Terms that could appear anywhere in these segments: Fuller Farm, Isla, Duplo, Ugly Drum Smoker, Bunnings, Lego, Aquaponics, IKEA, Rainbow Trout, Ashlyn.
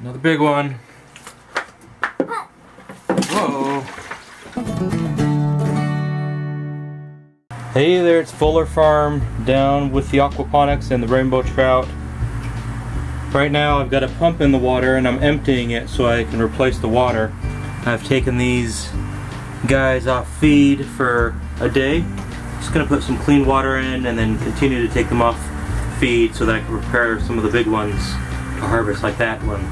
Another big one. Whoa. Hey there, it's Fuller Farm down with the aquaponics and the rainbow trout. Right now I've got a pump in the water and I'm emptying it so I can replace the water. I've taken these guys off feed for a day. Just gonna put some clean water in and then continue to take them off feed so that I can prepare some of the big ones to harvest, like that one.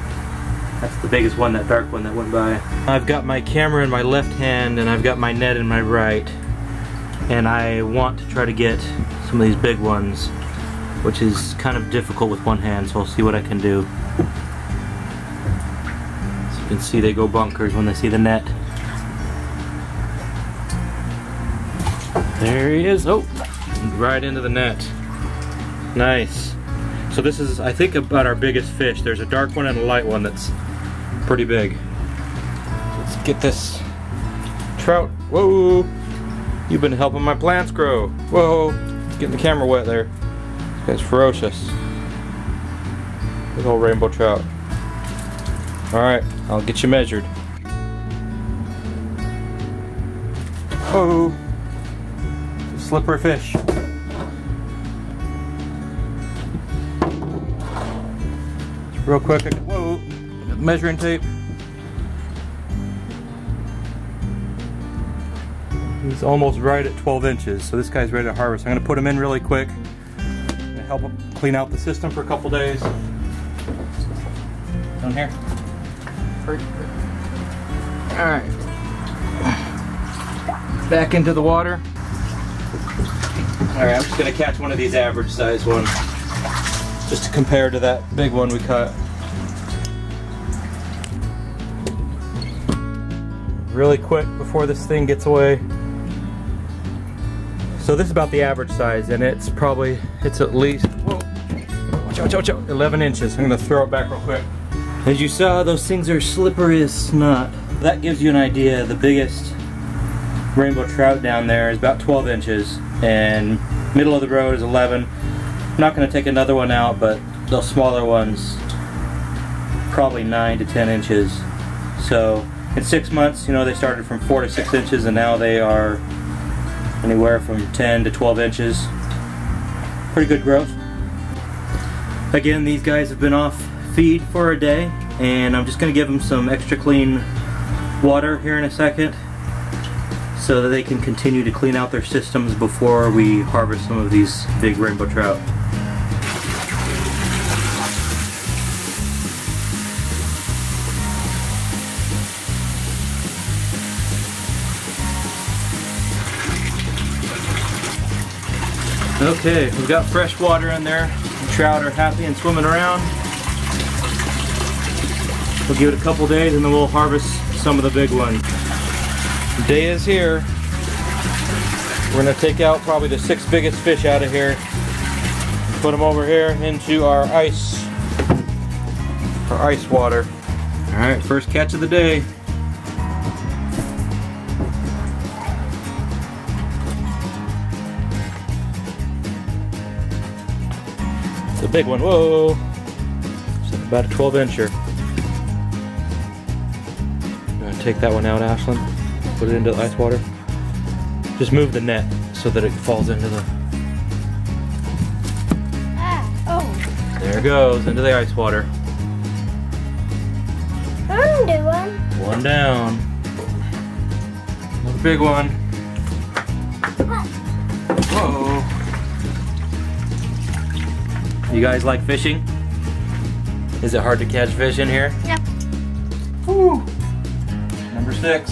That's the biggest one, that dark one that went by. I've got my camera in my left hand and I've got my net in my right, and I want to try to get some of these big ones, which is kind of difficult with one hand, so I'll see what I can do. As you can see, they go bonkers when they see the net. There he is. Oh, right into the net. Nice. So this is, I think, about our biggest fish. There's a dark one and a light one that's pretty big. Let's get this trout. Whoa! You've been helping my plants grow. Whoa! Getting the camera wet there. This guy's ferocious. Big old rainbow trout. Alright, I'll get you measured. Whoa! Slippery fish. Real quick. Whoa! Measuring tape. He's almost right at 12 inches, so this guy's ready to harvest. I'm going to put him in really quick and help him clean out the system for a couple days. Down here. Alright. Back into the water. Alright, I'm just going to catch one of these average size ones, just to compare to that big one we caught. Really quick before this thing gets away. So this is about the average size, and it's probably, it's at least, whoa, watch out, watch out, 11 inches. I'm going to throw it back real quick. As you saw, those things are slippery as snot. That gives you an idea. The biggest rainbow trout down there is about 12 inches. And middle of the road is 11. I'm not going to take another one out, but those smaller ones, probably 9 to 10 inches. So in 6 months, you know, they started from 4 to 6 inches, and now they are anywhere from 10 to 12 inches. Pretty good growth. Again, these guys have been off feed for a day, and I'm just going to give them some extra clean water here in a second, so that they can continue to clean out their systems before we harvest some of these big rainbow trout. Okay, we've got fresh water in there. The trout are happy and swimming around. We'll give it a couple days and then we'll harvest some of the big ones. The day is here. We're going to take out probably the 6 biggest fish out of here. Put them over here into our ice water. Alright, first catch of the day. It's a big one. Whoa! It's about a 12-incher. I'm going to take that one out, Ashlyn. Put it into the ice water. Just move the net so that it falls into the... Oh. There it goes, into the ice water. I'm doing. One down. Another big one. Whoa. You guys like fishing? Is it hard to catch fish in here? Yep. Woo. Number 6.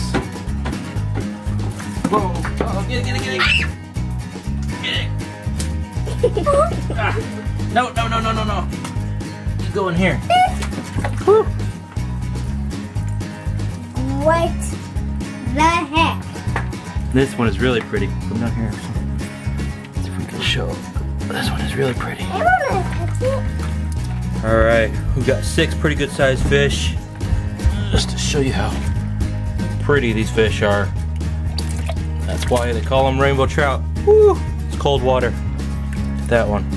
Whoa! Oh, get it! Ah. No! You go in here. Woo. What the heck? This one is really pretty. Come down here. Let's see if we can show. This one is really pretty. Alright, we've got 6 pretty good sized fish. Just to show you how pretty these fish are. That's why they call them rainbow trout. Woo! It's cold water. That one.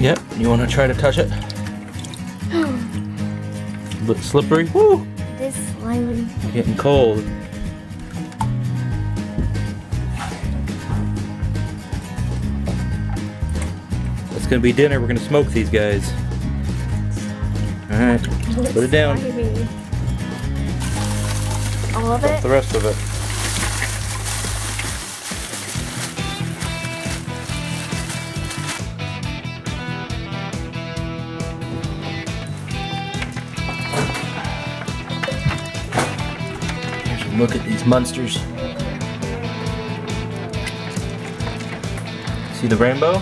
Yep, you want to try to touch it? bit slippery. Woo! This slimy. Getting cold. It's gonna be dinner. We're gonna smoke these guys. All right, put it down. All of it? The rest of it. Look at these monsters. See the rainbow?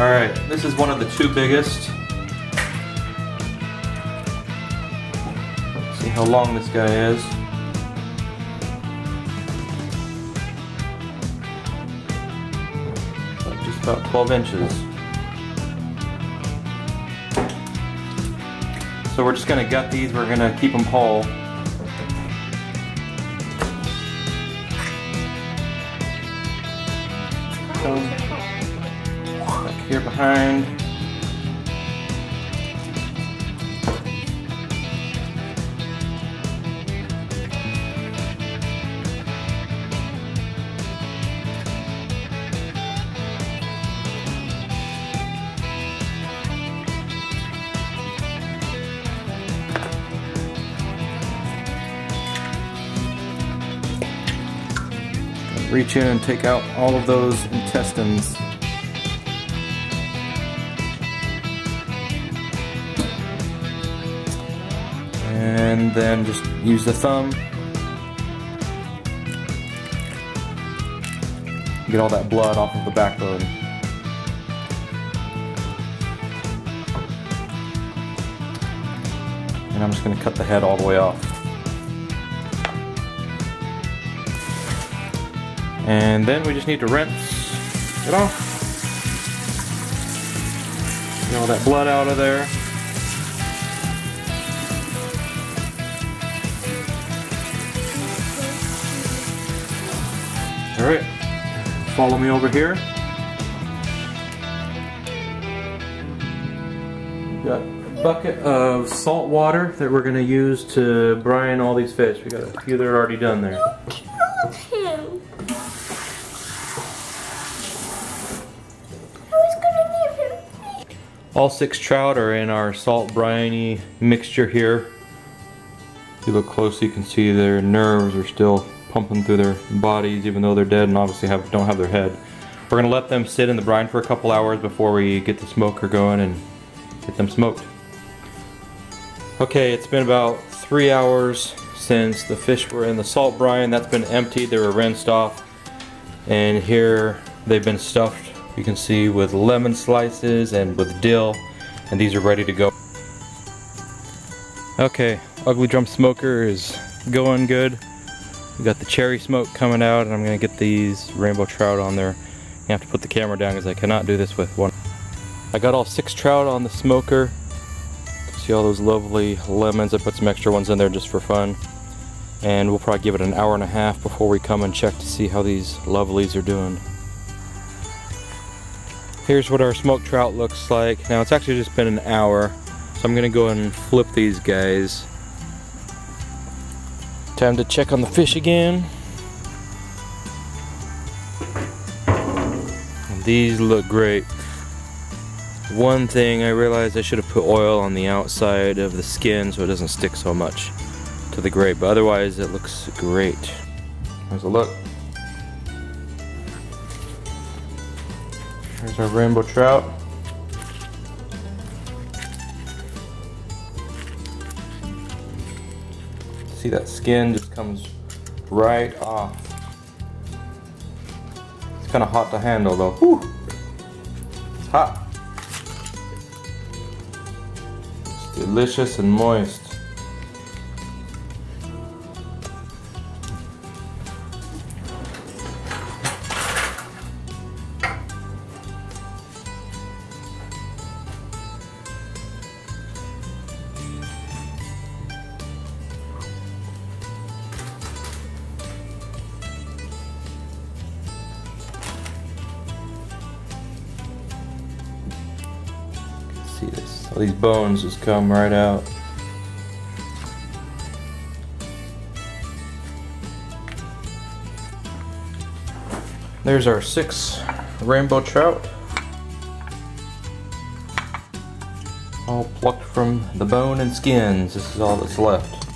Alright, this is one of the two biggest. Let's see how long this guy is. Just about 12 inches. So we're just going to gut these, we're going to keep them whole. Here behind. Reach in and take out all of those intestines. And then just use the thumb. Get all that blood off of the backbone. And I'm just going to cut the head all the way off. And then we just need to rinse it off. Get all that blood out of there. Alright, follow me over here. We've got a bucket of salt water that we're going to use to brine all these fish. We got a few that are already done there. You killed him! I was going to give him. All 6 trout are in our salt briny mixture here. If you look closely, you can see their nerves are still pumping through their bodies even though they're dead and obviously don't have their head. We're gonna let them sit in the brine for a couple hours before we get the smoker going and get them smoked. Okay, it's been about 3 hours since the fish were in the salt brine. That's been emptied, they were rinsed off, and here they've been stuffed, you can see, with lemon slices and with dill, and these are ready to go. Okay, Ugly Drum Smoker is going good. We got the cherry smoke coming out, and I'm going to get these rainbow trout on there. You have to put the camera down because I cannot do this with one. I got all 6 trout on the smoker. See all those lovely lemons. I put some extra ones in there just for fun. And we'll probably give it an hour and a half before we come and check to see how these lovelies are doing. Here's what our smoked trout looks like. Now it's actually just been an hour, so I'm going to go and flip these guys. Time to check on the fish again. And these look great. One thing I realized, I should have put oil on the outside of the skin so it doesn't stick so much to the grate, but otherwise it looks great. Here's a look. Here's our rainbow trout. See that skin just comes right off. It's kind of hot to handle though. Whew. It's hot. It's delicious and moist. All these bones just come right out. There's our 6 rainbow trout, all plucked from the bone and skins. This is all that's left.